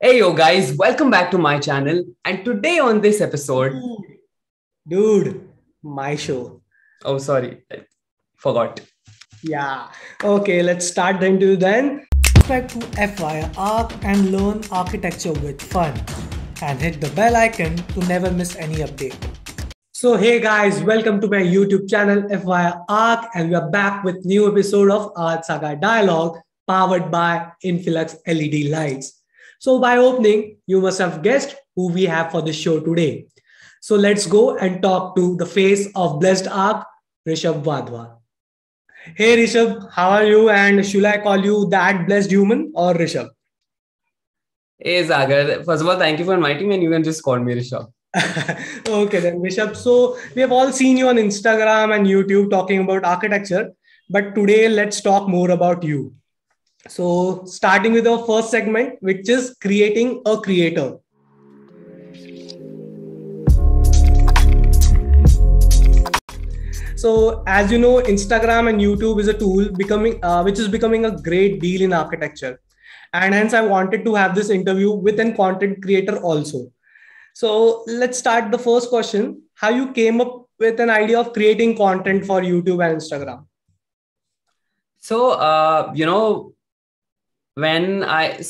Hey yo guys, welcome back to my channel, and today on this episode... Dude, my show. Oh, sorry. I forgot. Yeah. Okay, let's start the interview then. Subscribe to FY Arc and learn architecture with fun. And hit the bell icon to never miss any update. So hey guys, welcome to my YouTube channel FY Arc, and we are back with new episode of Arch Saga Dialogue powered by Infilux LED lights. So by opening, you must have guessed who we have for the show today. So let's go and talk to the face of Blessed Ark, Rishabh Wadhwa. Hey Rishabh, how are you? And should I call you that blessed human or Rishabh? Hey Sagar, first of all, thank you for inviting me, and you can just call me Rishabh. Okay then Rishabh, so we have all seen you on Instagram and YouTube talking about architecture, but today let's talk more about you. So starting with our first segment, which is creating a creator. So as you know, Instagram and YouTube is a tool which is becoming a great deal in architecture. And hence I wanted to have this interview with a content creator also. So let's start the first question. How you came up with an idea of creating content for YouTube and Instagram?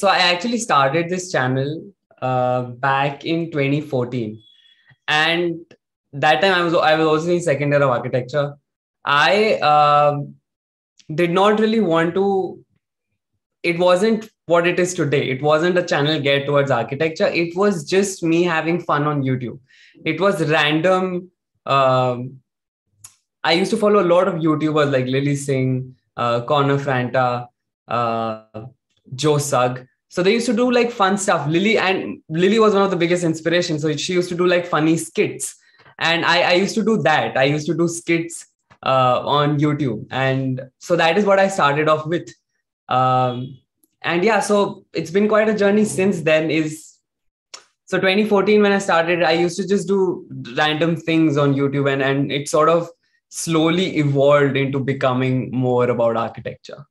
So, I actually started this channel back in 2014, and that time I was also in second year of architecture. I did not really want to. It wasn't what it is today. It wasn't a channel geared towards architecture. It was just me having fun on YouTube. It was random. I used to follow a lot of YouTubers like Lily Singh, Connor Franta, Joe Sugg. So they used to do like fun stuff. Lily was one of the biggest inspirations. So she used to do like funny skits. And I used to do that. I used to do skits on YouTube. And so that is what I started off with. And yeah, so it's been quite a journey since then. So 2014 when I started, I used to just do random things on YouTube. And it sort of slowly evolved into becoming more about architecture.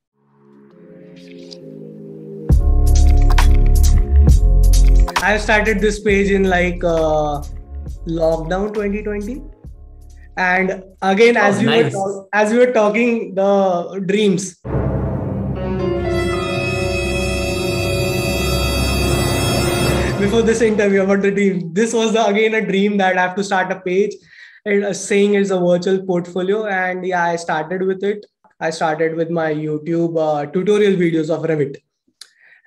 I started this page in like lockdown 2020, and again as we were talking, the dreams. Before this interview about the dream, this was again a dream that I have to start a page, and saying it's a virtual portfolio, and yeah, I started with it. I started with my YouTube tutorial videos of Revit.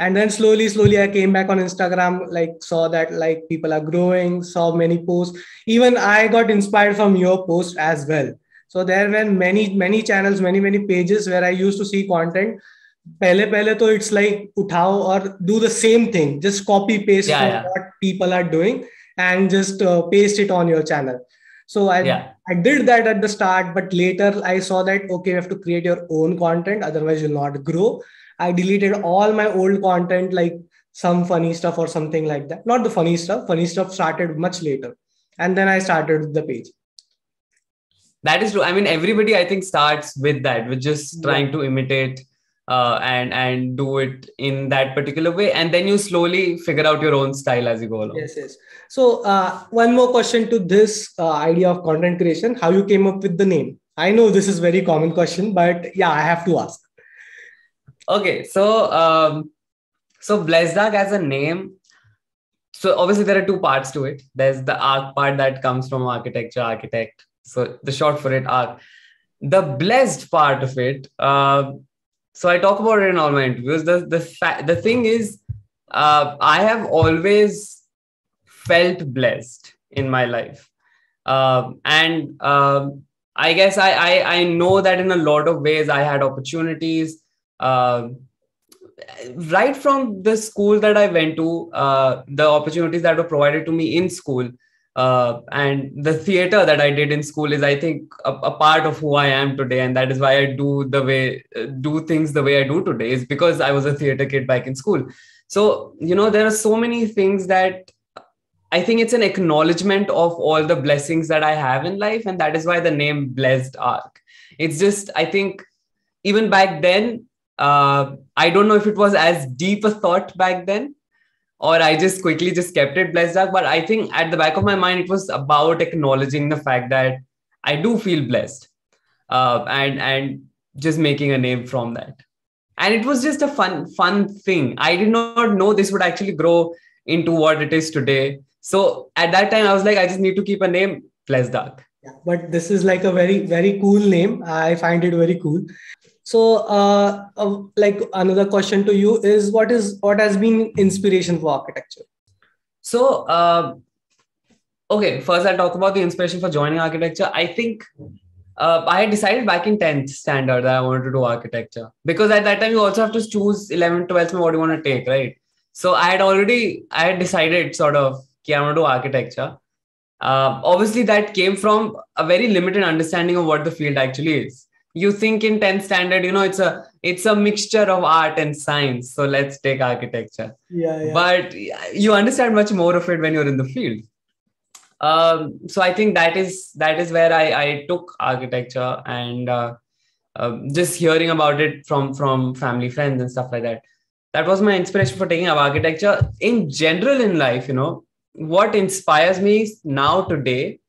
And then slowly, I came back on Instagram, like saw that like people are growing, saw many posts. Even I got inspired from your post as well. So there were many channels, many pages where I used to see content. Pehle to it's like uthao or do the same thing, just copy paste what people are doing and just paste it on your channel. So I did that at the start, but later I saw that, okay, you have to create your own content. Otherwise you'll not grow. I deleted all my old content, like some funny stuff or something like that. Not the funny stuff. Funny stuff started much later. And then I started the page. That is true. I mean, everybody, I think, starts with that. We're just trying to imitate and do it in that particular way. And then you slowly figure out your own style as you go along. Yes. So one more question to this idea of content creation. How you came up with the name? I know this is a very common question, but yeah, I have to ask. Okay, so Blessed Ark as a name. So obviously there are two parts to it. There's the Ark part that comes from architecture, architect. So the short for it, Ark. The blessed part of it. So I talk about it in all my interviews. The thing is, I have always felt blessed in my life, I guess I know that in a lot of ways I had opportunities. Right from the school that I went to, the opportunities that were provided to me in school, and the theater that I did in school is, I think, a part of who I am today. And that is why I do things the way I do today, is because I was a theater kid back in school. So, there are so many things that I think it's an acknowledgement of all the blessings that I have in life. And that is why the name Blessed Ark. It's just, I think, even back then, I don't know if it was as deep a thought back then, or I just quickly just kept it Blessed Ark. But I think at the back of my mind, it was about acknowledging the fact that I do feel blessed and just making a name from that. And it was just a fun thing. I did not know this would actually grow into what it is today. So at that time, I was like, I just need to keep a name, Blessed Ark. Yeah, but this is like a very, very cool name. I find it very cool. So like another question to you is what has been inspiration for architecture? So, okay, first I'll talk about the inspiration for joining architecture. I think I had decided back in 10th standard that I wanted to do architecture, because at that time you also have to choose 11th, 12th, what do you want to take, right? So I had decided sort of that I want to do architecture. Obviously that came from a very limited understanding of what the field actually is. You think in 10th standard, you know, it's a mixture of art and science. So let's take architecture. Yeah, yeah. But you understand much more of it when you're in the field. So I think that is where I took architecture, and just hearing about it from family, friends and stuff like that. That was my inspiration for taking up architecture. In general in life, you know, what inspires me now today,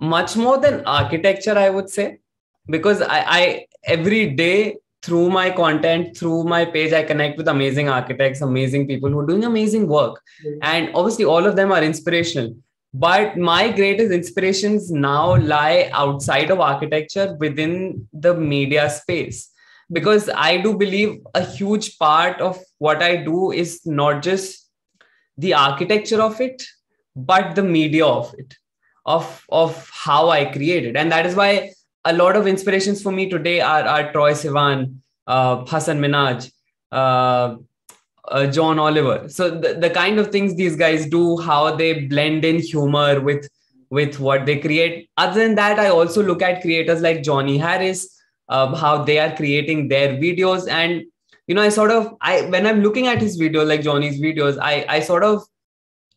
much more than architecture, I would say, because I every day through my content, through my page, I connect with amazing architects, amazing people who are doing amazing work. Mm-hmm. And obviously all of them are inspirational, but my greatest inspirations now lie outside of architecture, within the media space, because I do believe a huge part of what I do is not just the architecture of it, but the media of it. Of how I created. And that is why a lot of inspirations for me today are Troye Sivan, Hasan Minhaj, John Oliver. So the kind of things these guys do, how they blend in humor with what they create. Other than that, I also look at creators like Johnny Harris, how they are creating their videos. And, you know, when I'm looking at his videos, like Johnny's videos, I sort of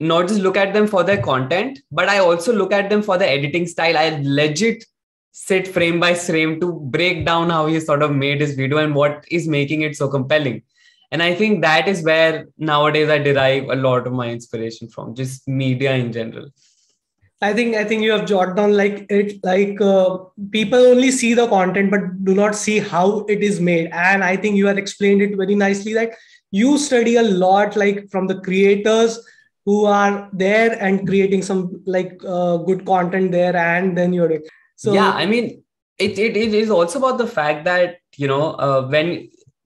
not just look at them for their content, but I also look at them for the editing style. I legit sit frame by frame to break down how he sort of made his video and what is making it so compelling. And I think that is where nowadays I derive a lot of my inspiration from, just media in general. I think you have jotted down people only see the content, but do not see how it is made. And I think you have explained it very nicely that you study a lot, like from the creators who are there and creating some good content there, and then you're it. So yeah, I mean, it is also about the fact that, you know,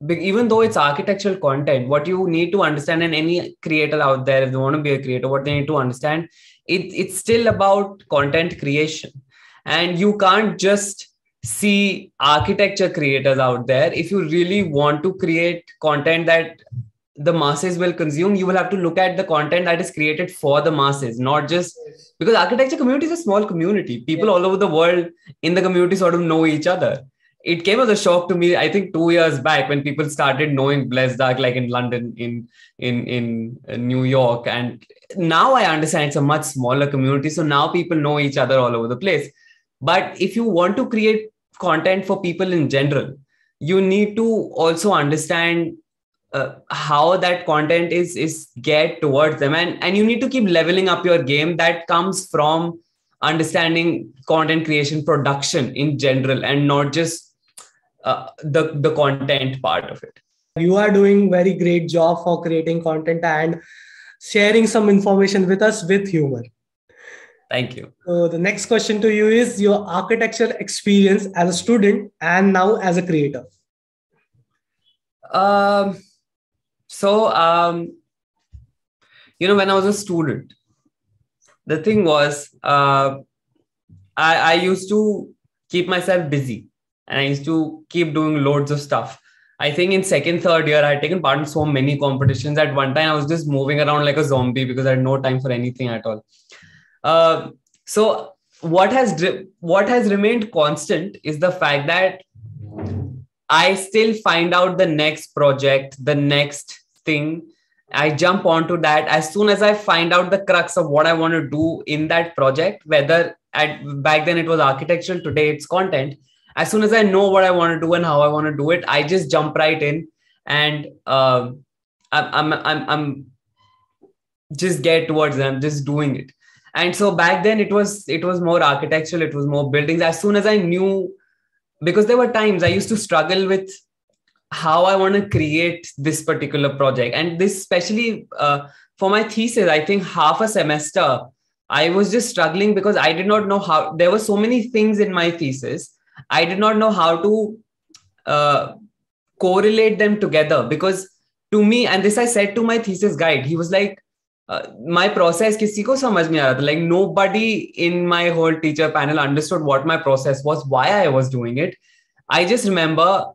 even though it's architectural content, what you need to understand, and any creator out there, if they want to be a creator, what they need to understand, it's still about content creation. And you can't just see architecture creators out there. If you really want to create content that the masses will consume, you will have to look at the content that is created for the masses, not just because architecture community is a small community. People all over the world in the community sort of know each other. It came as a shock to me, I think 2 years back, when people started knowing Blessed Ark, like in London, in New York. And now I understand it's a much smaller community. So now people know each other all over the place. But if you want to create content for people in general, you need to also understand how that content is geared towards them, and you need to keep leveling up your game. That comes from understanding content creation, production in general, and not just the content part of it. You are doing very great job for creating content and sharing some information with us with humor. Thank you. So the next question to you is your architecture experience as a student and now as a creator. You know, when I was a student, the thing was, I used to keep myself busy and I used to keep doing loads of stuff. I think in second, third year, I had taken part in so many competitions. At one time, I was just moving around like a zombie because I had no time for anything at all. So what has remained constant is the fact that I still find out the next project, the next thing. I jump onto that as soon as I find out the crux of what I want to do in that project, whether back then it was architectural, today it's content. As soon as I know what I want to do and how I want to do it, I just jump right in and I'm just get towards it. I'm just doing it. And so back then it was more architectural, it was more buildings. As soon as I knew, because there were times I used to struggle with how I want to create this particular project. And this especially for my thesis, I think half a semester, I was just struggling because I did not know how. There were so many things in my thesis. I did not know how to correlate them together, because to me, and this I said to my thesis guide, he was like, my process kisi ko samajh nahi aa raha tha. Like nobody in my whole teacher panel understood what my process was, why I was doing it. I just remember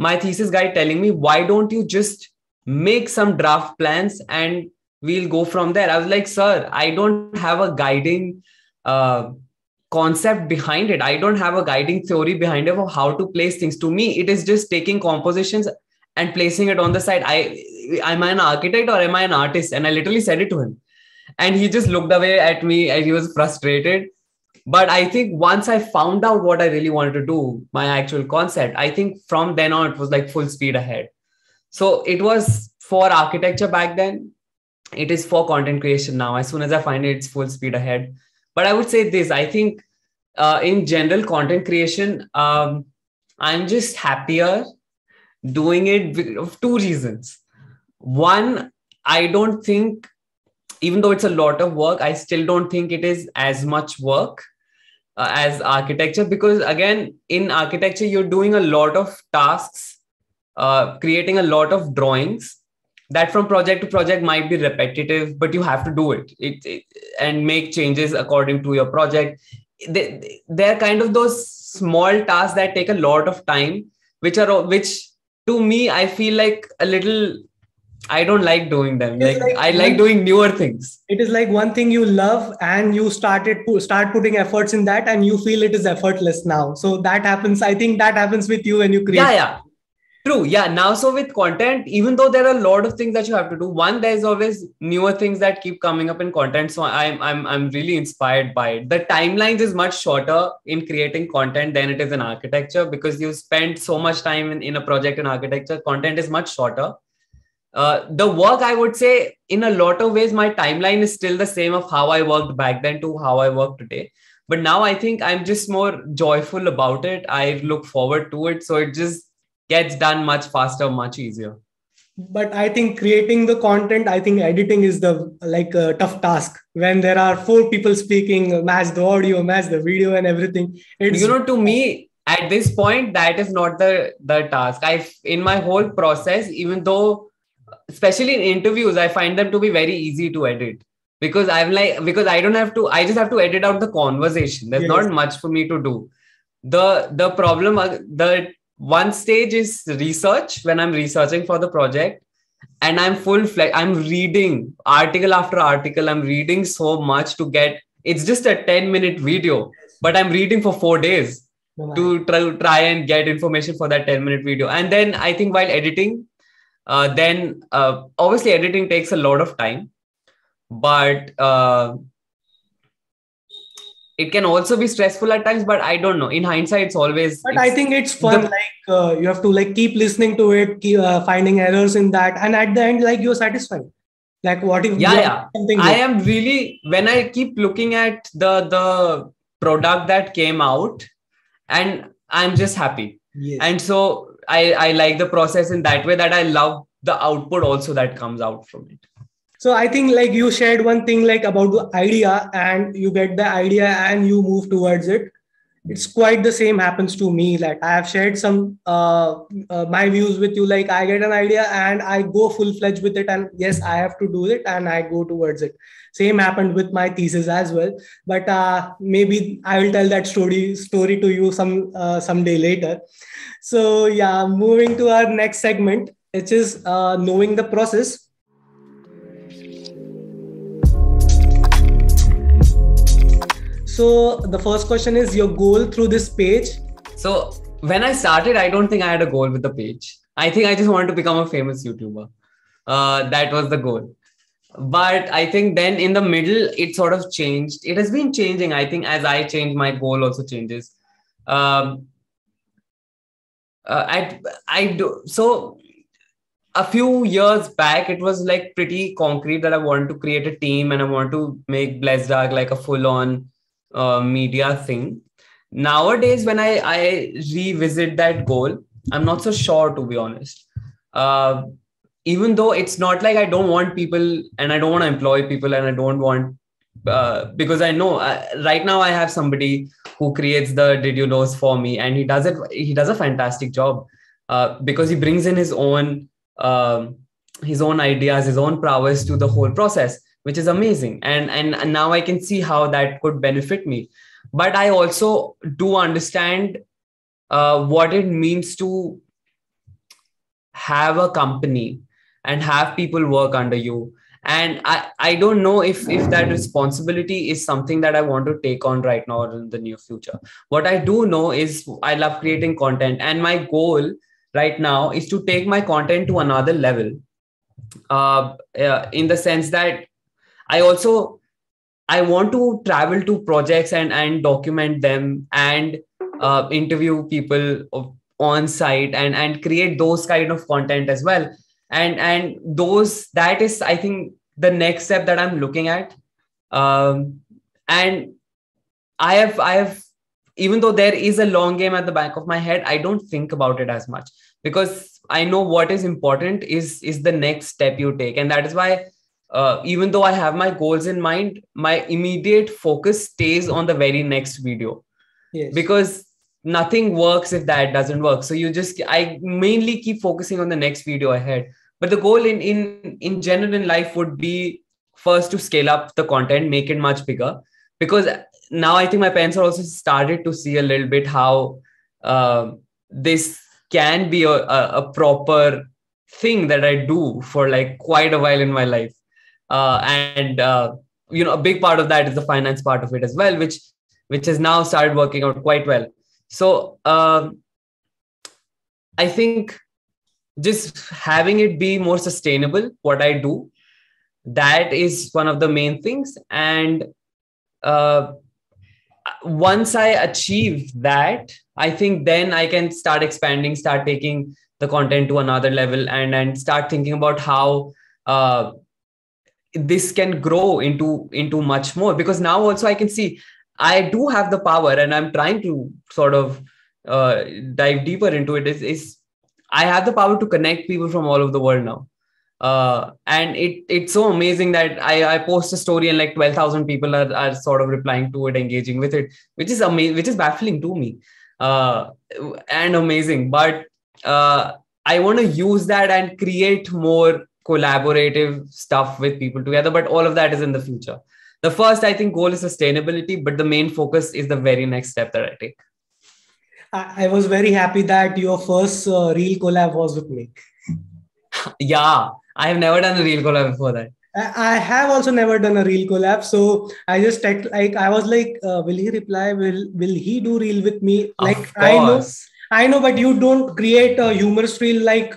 my thesis guy telling me, why don't you just make some draft plans and we'll go from there. I was like, sir, I don't have a guiding concept behind it. I don't have a guiding theory behind it of how to place things. To me, it is just taking compositions and placing it on the side. Am I an architect or am I an artist? And I literally said it to him. And he just looked away at me and he was frustrated. But I think once I found out what I really wanted to do, my actual concept, I think from then on, it was like full speed ahead. So it was for architecture back then. It is for content creation now. As soon as I find it, it's full speed ahead. But I would say this, I think in general content creation, I'm just happier doing it for two reasons. One, I don't think, even though it's a lot of work, I still don't think it is as much work as architecture, because again, in architecture, you're doing a lot of tasks, creating a lot of drawings that from project to project might be repetitive, but you have to do it and make changes according to your project. They're kind of those small tasks that take a lot of time, which to me, I feel like a little... I don't like doing them. Like I like doing newer things. It is like one thing you love and you start putting efforts in that and you feel it is effortless now. So that happens. I think that happens with you when you create. Yeah. True. Yeah. Now, so with content, even though there are a lot of things that you have to do, one, there's always newer things that keep coming up in content. So I'm really inspired by it. The timelines is much shorter in creating content than it is in architecture, because you spend so much time in a project in architecture. Content is much shorter. The work, I would say, in a lot of ways, my timeline is still the same of how I worked back then to how I work today. But now I think I'm just more joyful about it. I look forward to it. So it just gets done much faster, much easier. But I think creating the content, I think editing is the tough task. When there are four people speaking, match the audio, match the video and everything. It's, you know, to me, at this point, that is not the task. In my whole process, even though... especially in interviews, I find them to be very easy to edit, because I don't have to, I just have to edit out the conversation. There's not much for me to do. The problem, the one stage is research, when I'm researching for the project and I'm I'm reading article after article. I'm reading so much to get, it's just a 10-minute video, but I'm reading for 4 days to try and get information for that 10-minute video. And then I think while editing, obviously editing takes a lot of time, but it can also be stressful at times, but I don't know. In hindsight, it's always... But I think it's fun. You have to keep listening to it, keep finding errors in that. And at the end, you're satisfied. Like what if... Yeah. Something I am really... When I keep looking at the product that came out, and I'm just happy. Yes. And so... I like the process in that way, that I love the output also that comes out from it. So I think you shared one thing about the idea, and you get the idea and you move towards it. It's quite the same happens to me. I have shared some my views with you. I get an idea and I go full-fledged with it, and yes, I have to do it and I go towards it. Same happened with my thesis as well. But maybe I will tell that story to you someday later. So yeah, moving to our next segment, which is knowing the process. So the first question is your goal through this page. So when I started, I don't think I had a goal with the page. I think I just wanted to become a famous YouTuber. That was the goal. But I think then in the middle, it sort of changed. It has been changing. I think as I change, my goal also changes. I do. So a few years back, it was like pretty concrete that I want to create a team and I want to make Blessed Ark like a full-on media thing. Nowadays, when I revisit that goal, I'm not so sure, to be honest. Even though it's not like I don't want people and I don't want to employ people and I don't want, because I know right now I have somebody who creates the Did You Knows for me, and he does it. He does a fantastic job because he brings in his own ideas, his own prowess to the whole process, which is amazing. And now I can see how that could benefit me. But I also do understand what it means to have a company and have people work under you. And I don't know if that responsibility is something that I want to take on right now or in the near future. What I do know is I love creating content. And my goal right now is to take my content to another level in the sense that I want to travel to projects and document them and interview people on site and create those kind of content as well. And those, that is, I think, the next step that I'm looking at. And I have, even though there is a long game at the back of my head, I don't think about it as much because I know what is important is the next step you take. And that is why, even though I have my goals in mind, my immediate focus stays on the very next video. Yes. Because nothing works if that doesn't work. So I mainly keep focusing on the next video ahead. But the goal in general in life would be first to scale up the content, make it much bigger. Because now I think my parents are also started to see a little bit how this can be a proper thing that I do for like quite a while in my life. You know, a big part of that is the finance part of it as well, which has now started working out quite well. So I think just having it be more sustainable, what I do, that is one of the main things. And once I achieve that, I think then I can start expanding, start taking the content to another level and start thinking about how this can grow into much more. Because now also I can see I do have the power, and I'm trying to sort of dive deeper into it. Is I have the power to connect people from all over the world now, and it's so amazing that I post a story and like 12,000 people are sort of replying to it, engaging with it, which is amazing, which is baffling to me, and amazing. But I want to use that and create more collaborative stuff with people together. But all of that is in the future. The first, I think, goal is sustainability, but the main focus is the very next step that I take. I was very happy that your first real collab was with me. Yeah, I have never done a real collab before that. I have also never done a real collab. So I just text, like, I was like, will he reply? Will he do real with me? Like, I know, but you don't create a humorous reel like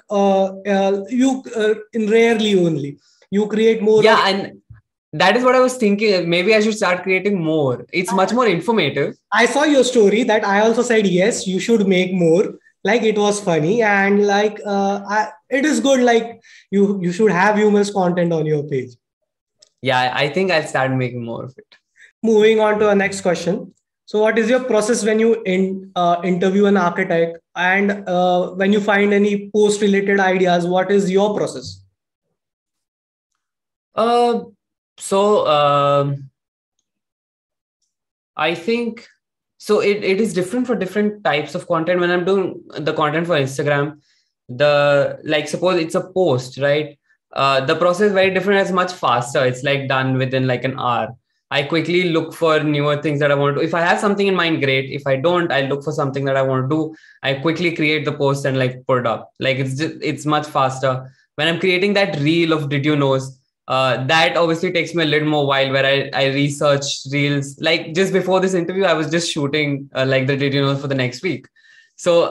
in rarely only. You create more. Yeah, and that is what I was thinking. Maybe I should start creating more. It's much more informative. I saw your story that I also said, yes, you should make more. Like, it was funny. And like, it is good. Like, you should have humorous content on your page. Yeah, I think I'll start making more of it. Moving on to our next question. So what is your process when you interview an architect and when you find any post related ideas? What is your process? So I think, so it is different for different types of content. When I'm doing the content for Instagram, suppose it's a post, right? The process is very different. It's much faster. It's like done within like an hour. I quickly look for newer things that I want to do. If I have something in mind, great. If I don't, I look for something that I want to do. I quickly create the post and like put it up. Like, it's much faster. When I'm creating that reel of Did You Knows, that obviously takes me a little more while, where I research reels. Like, just before this interview, I was just shooting like the Did You Know for the next week. So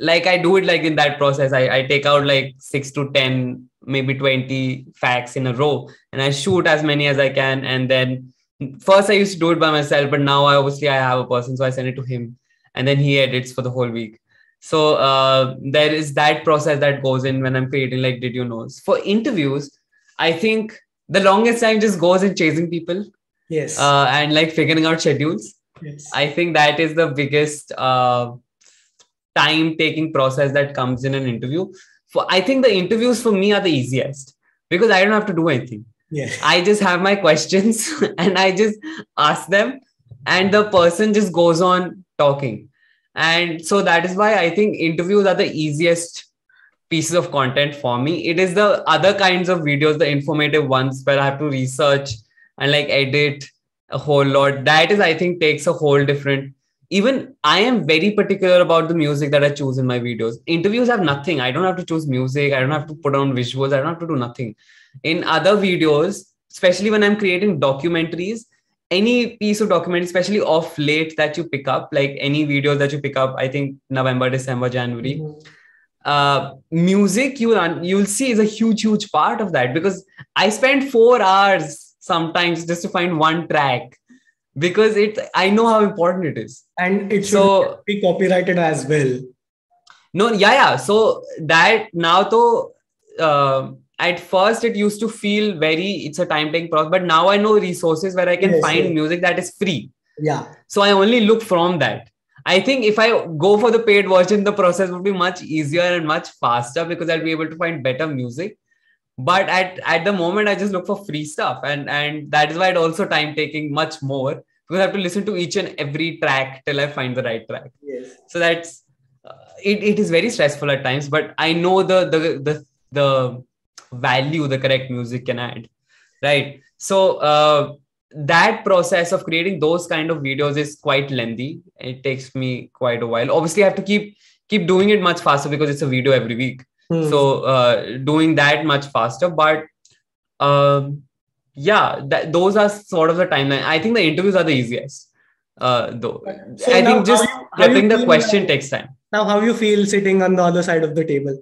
like, I do it like in that process. I take out like 6 to 10, maybe 20 facts in a row, and I shoot as many as I can. And then first I used to do it by myself, but now I have a person, so I send it to him and then he edits for the whole week. So there is that process that goes in when I'm creating like did you knows. For interviews, I think the longest time just goes in chasing people. Yes. And like figuring out schedules. Yes. I think that is the biggest time taking process that comes in an interview. For I think the interviews for me are the easiest because I don't have to do anything. Yeah. I just have my questions and I just ask them and the person just goes on talking. And so that is why I think interviews are the easiest pieces of content for me. It is the other kinds of videos, the informative ones where I have to research and like edit a whole lot. That is, I think, takes a whole different. Even I am very particular about the music that I choose in my videos. Interviews have nothing. I don't have to choose music. I don't have to put on visuals. I don't have to do nothing. In other videos, especially when I'm creating documentaries, any piece of document, especially off late that you pick up, like any videos that you pick up, I think November, December, January, music, you'll see is a huge, huge part of that because I spend 4 hours sometimes just to find one track because I know how important it is. And it should be copyrighted as well. No, yeah. So that now though, at first, it used to feel it's a time-taking process, but now I know resources where I can find music that is free. Yeah. So I only look from that. I think if I go for the paid version, the process would be much easier and much faster because I'll be able to find better music. But at the moment, I just look for free stuff. And that is why it's also time-taking much more because I have to listen to each and every track till I find the right track. Yes. So that's, it is very stressful at times, but I know the value the correct music can add, right? So that process of creating those kind of videos is quite lengthy. It takes me quite a while. Obviously, I have to keep doing it much faster because it's a video every week. So doing that much faster, but those are sort of the timeline. I think the interviews are the easiest. Though so I think just prepping the question takes time. Now, how you feel sitting on the other side of the table?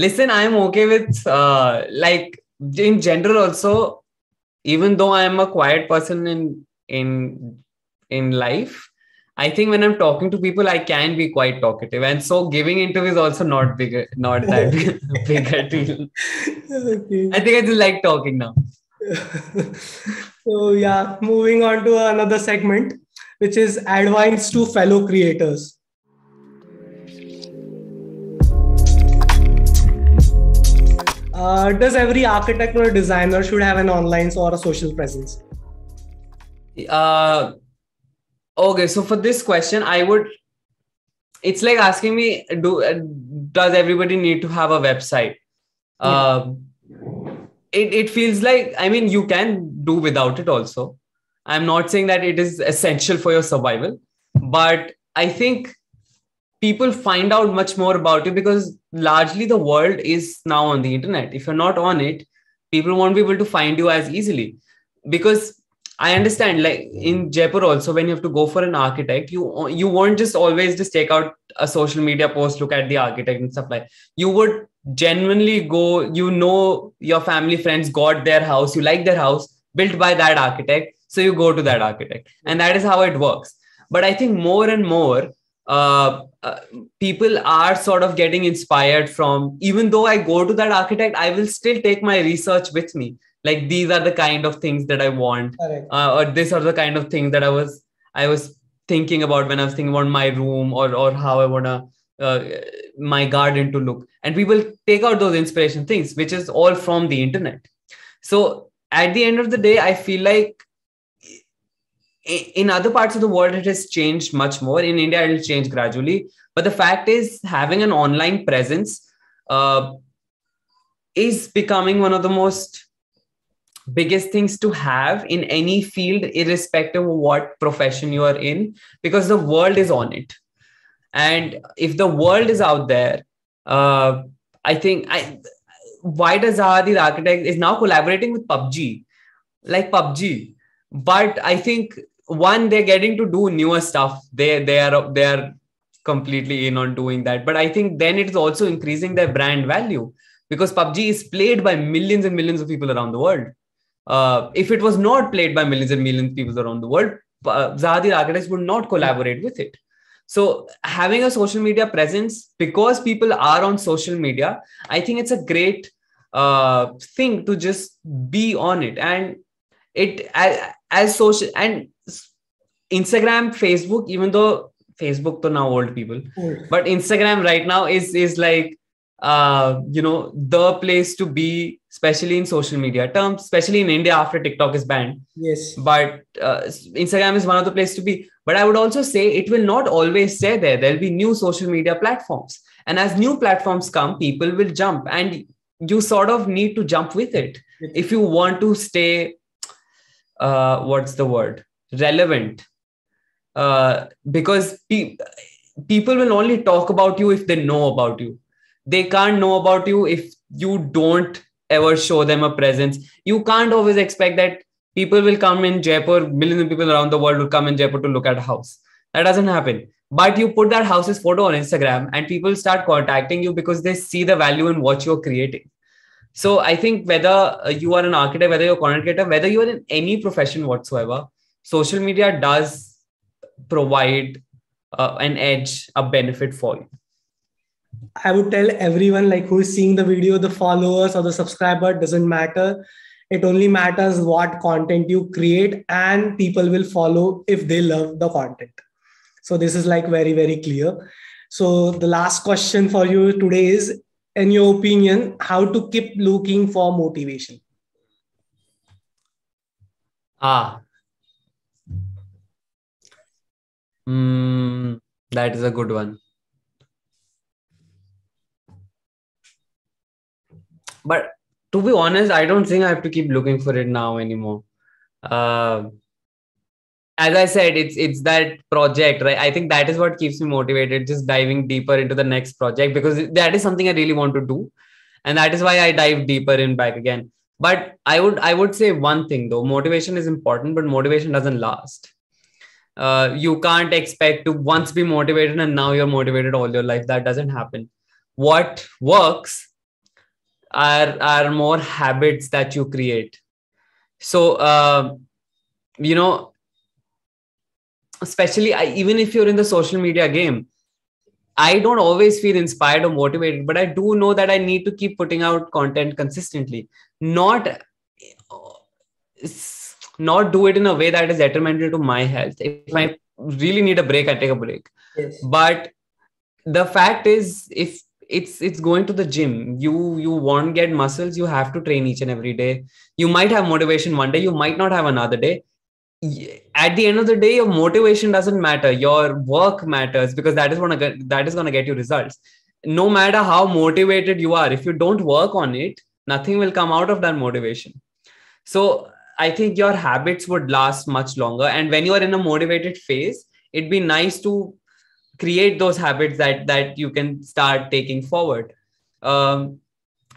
Listen, I'm okay with like in general also, even though I'm a quiet person in life, I think when I'm talking to people, I can be quite talkative. And so giving interviews also not that big a deal. Okay. I think I just like talking now. So yeah, moving on to another segment, which is advice to fellow creators. Does every architect or designer should have an online or a social presence? Okay, so for this question, it's like asking me, does everybody need to have a website? It feels like, I mean, you can do without it also. I'm not saying that it is essential for your survival, but I think people find out much more about you because largely the world is now on the internet. If you're not on it, people won't be able to find you as easily. Because I understand, like in Jaipur also, when you have to go for an architect, you won't just always just take out a social media post, look at the architect and stuff like that. You would genuinely go, your family, friends got their house, you like their house, built by that architect. So you go to that architect. And that is how it works. But I think more and more, people are sort of getting inspired from, even though I go to that architect, I will still take my research with me. Like these are the kind of things that I want, or this are the kind of things that I was thinking about when I was thinking about my room or how I want my garden to look. And people take out those inspiration things, which is all from the internet. So at the end of the day, I feel like in other parts of the world, it has changed much more. In India, it will change gradually. But the fact is, having an online presence is becoming one of the most biggest things to have in any field, irrespective of what profession you are in, because the world is on it. And if the world is out there, why does Zaha Adil Architect is now collaborating with PUBG, But I think one, they're getting to do newer stuff. They are completely in on doing that. But I think then it's also increasing their brand value because PUBG is played by millions and millions of people around the world. If it was not played by millions and millions of people around the world, Zaha Adil Architects would not collaborate with it. So having a social media presence, because people are on social media, I think it's a great thing to just be on it. And it as social, and Instagram, Facebook, even though Facebook to now old people, but Instagram right now is like, you know, the place to be, especially in social media terms, especially in India after TikTok is banned. Yes. But Instagram is one of the places to be. But I would also say it will not always stay there. There'll be new social media platforms. And as new platforms come, people will jump, and you sort of need to jump with it. If you want to stay, what's the word? Relevant. Because people will only talk about you if they know about you. They can't know about you if you don't ever show them a presence. You can't always expect that people will come in Jaipur, millions of people around the world will come in Jaipur to look at a house. That doesn't happen. But you put that house's photo on Instagram and people start contacting you because they see the value in what you're creating. So I think whether you are an architect, whether you're a content creator, whether you are in any profession whatsoever, social media does provide an edge, a benefit for you. I would tell everyone, like, who is seeing the video, the followers or the subscriber doesn't matter. It only matters what content you create, and people will follow if they love the content. So this is like very, very clear. So the last question for you today is, in your opinion, how to keep looking for motivation? That is a good one. But to be honest, I don't think I have to keep looking for it now anymore. As I said, it's that project, right? I think that is what keeps me motivated, just diving deeper into the next project, because that is something I really want to do. And that is why I dive deeper in back again. But I would say one thing though, motivation is important, but motivation doesn't last. You can't expect to once be motivated and now you're motivated all your life. That doesn't happen. What works are more habits that you create. So, you know, especially even if you're in the social media game, I don't always feel inspired or motivated, but I do know that I need to keep putting out content consistently, not do it in a way that is detrimental to my health. If I really need a break, I take a break. Yes. But the fact is, if it's going to the gym, you won't get muscles, you have to train each and every day. You might have motivation one day, you might not have another day. At the end of the day, your motivation doesn't matter, your work matters, because that is going to get you results. No matter how motivated you are, if you don't work on it, nothing will come out of that motivation. So I think your habits would last much longer. And when you are in a motivated phase, it'd be nice to create those habits that you can start taking forward. But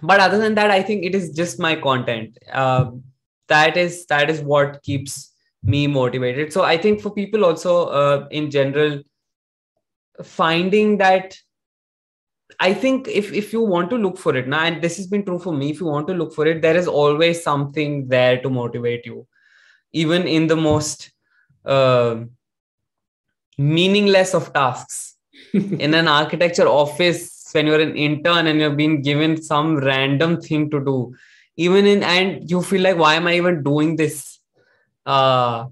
other than that, I think it is just my content. That is what keeps me motivated. So I think for people also in general, finding that, I think if you want to look for it now, and this has been true for me, if you want to look for it, there is always something there to motivate you, even in the most, meaningless of tasks. In an architecture office, when you're an intern and you're being given some random thing to do, and you feel like, why am I even doing this? But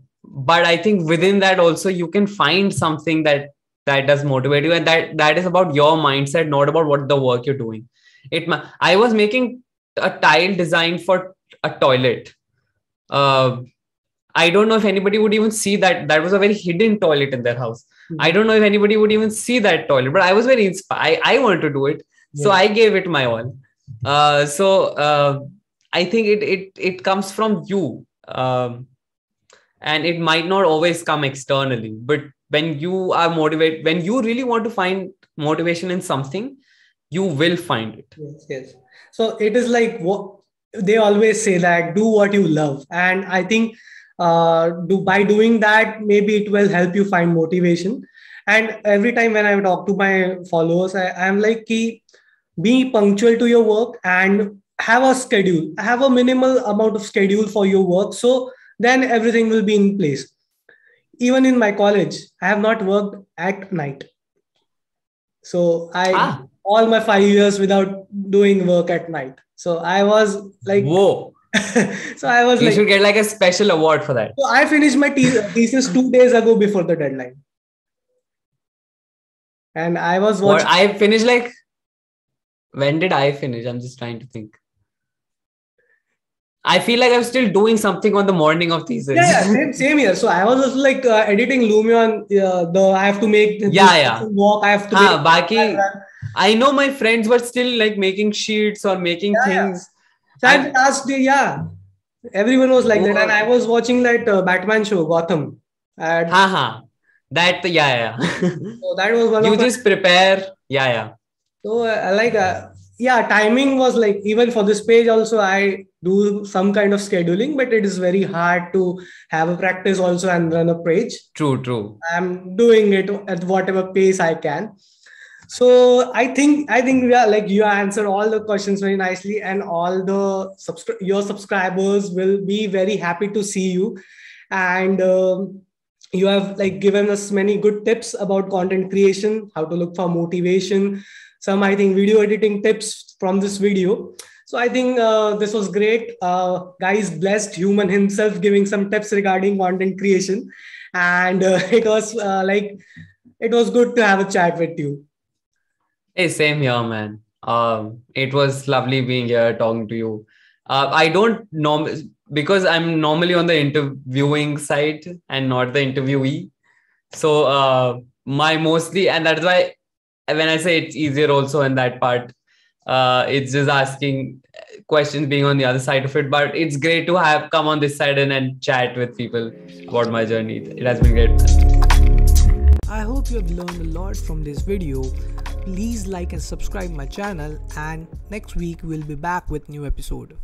I think within that also, you can find something that does motivate you. And that is about your mindset, not about what the work you're doing. I was making a tile design for a toilet. I don't know if anybody would even see that. That was a very hidden toilet in their house. Mm-hmm. I don't know if anybody would even see that toilet, but I was very inspired. I wanted to do it. Yeah. So I gave it my all. I think it comes from you. And it might not always come externally, but when you are motivated, when you really want to find motivation in something, you will find it. Yes, yes. So it is like what they always say, that do what you love. And I think, by doing that, maybe it will help you find motivation. And every time when I talk to my followers, I'm like, be punctual to your work and have a schedule. Have a minimal amount of schedule for your work. So then everything will be in place. even in my college, I have not worked at night. So I all my 5 years without doing work at night. So I was like, whoa. So I was you should get like a special award for that. So I finished my thesis 2 days ago before the deadline. And I was watching. What, I finished like, when did I finish? I'm just trying to think. I feel like I'm still doing something on the morning of thesis. Yeah, same here. So I was also like editing Lumion. I have to make walk. I have to. I know my friends were still like making sheets or making things. That last day, everyone was like that, and I was watching that Batman show, Gotham. So that was one. You of just prepare. So timing was like, even for this page also, I do some kind of scheduling, but it is very hard to have a practice also and run a page. True. I'm doing it at whatever pace I can. So I think we are like, you answered all the questions very nicely, and all the your subscribers will be very happy to see you. And you have like given us many good tips about content creation, how to look for motivation, some, I think, video editing tips from this video. So I think this was great. Guys, blessed human himself giving some tips regarding content creation. And it was good to have a chat with you. Hey, same here, man. It was lovely being here, talking to you. I don't know, because I'm normally on the interviewing side and not the interviewee. So and that's why when I say it's easier also in that part, it's just asking questions, being on the other side of it. But it's great to have come on this side and chat with people about my journey. It has been great. I hope you have learned a lot from this video. Please like and subscribe my channel, and next week we'll be back with new episode.